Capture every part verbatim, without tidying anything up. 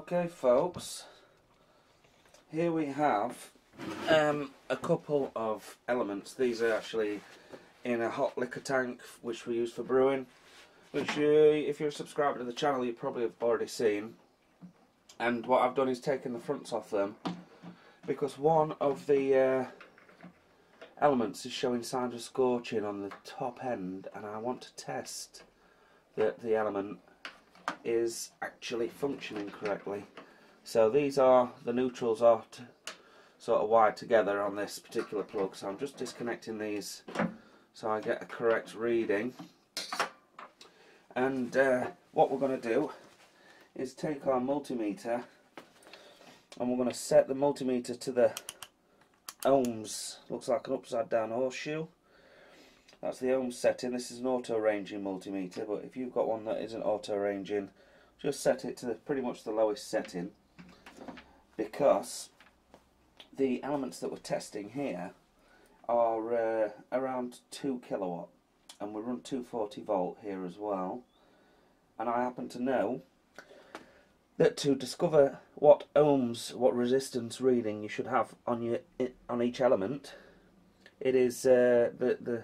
Okay folks, here we have um, a couple of elements. These are actually in a hot liquor tank which we use for brewing, which you, if you're a subscriber to the channel, you probably have already seen. And what I've done is taken the fronts off them because one of the uh, elements is showing signs of scorching on the top end, and I want to test that the element is actually functioning correctly. So these are, the neutrals are sort of wired together on this particular plug, so I'm just disconnecting these so I get a correct reading. And uh, what we're going to do is take our multimeter and we're going to set the multimeter to the ohms. Looks like an upside down horseshoe. That's the ohm setting. This is an auto ranging multimeter, but if you've got one that isn't auto ranging, just set it to the, pretty much the lowest setting, because the elements that we're testing here are uh, around two kilowatt, and we run two forty volt here as well. And I happen to know that to discover what ohms, what resistance reading you should have on your on each element, it is uh, the the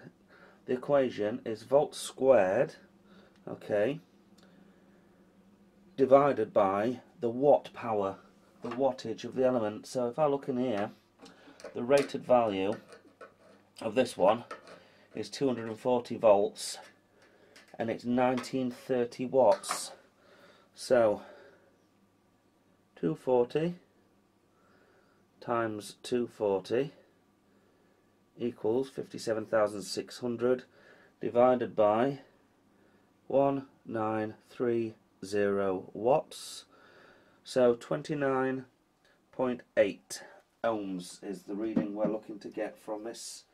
The equation is volts squared, okay, divided by the watt power, the wattage of the element. So if I look in here, the rated value of this one is two hundred forty volts, and it's nineteen thirty watts. So two forty times two forty equals fifty-seven thousand six hundred divided by one thousand nine hundred thirty watts. So twenty-nine point eight ohms is the reading we're looking to get from this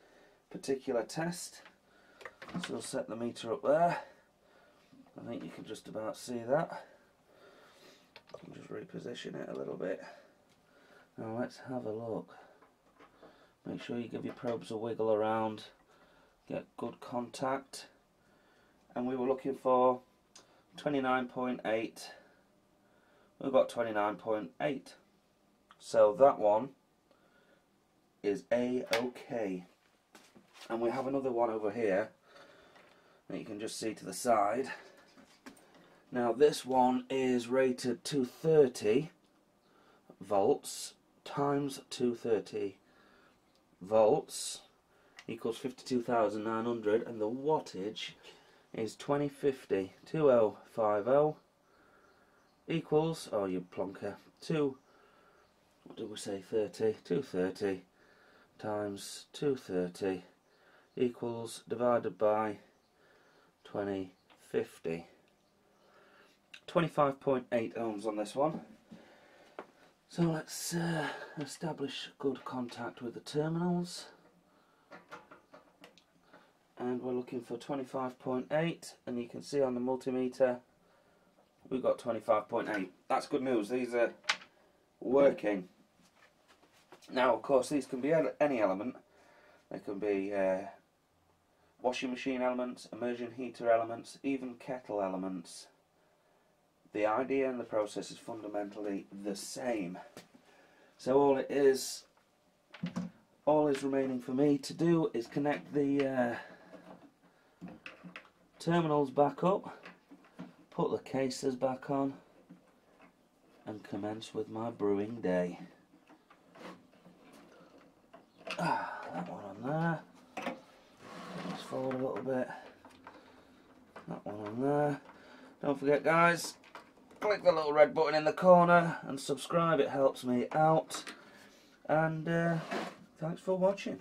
particular test. So we'll set the meter up there. I think you can just about see that. I'll just reposition it a little bit. Now let's have a look. Make sure you give your probes a wiggle around, get good contact, and we were looking for twenty-nine point eight. We've got twenty-nine point eight, so that one is A-OK. And we have another one over here that you can just see to the side. Now this one is rated two thirty volts times two thirty volts equals fifty-two thousand nine hundred, and the wattage is twenty fifty. two thousand fifty equals, oh you plonker, two, what did we say, thirty, two thirty times two thirty equals, divided by twenty fifty. twenty-five point eight ohms on this one. So let's uh, establish good contact with the terminals, and we're looking for twenty-five point eight, and you can see on the multimeter we've got twenty-five point eight. That's good news, these are working. Now of course these can be any element. They can be uh, washing machine elements, immersion heater elements, even kettle elements. The idea and the process is fundamentally the same. So all it is, all is remaining for me to do is connect the uh, terminals back up, put the cases back on, and commence with my brewing day. Ah, that one on there. Let's fold a little bit. That one on there. Don't forget guys, click the little red button in the corner and subscribe, it helps me out, and uh, thanks for watching.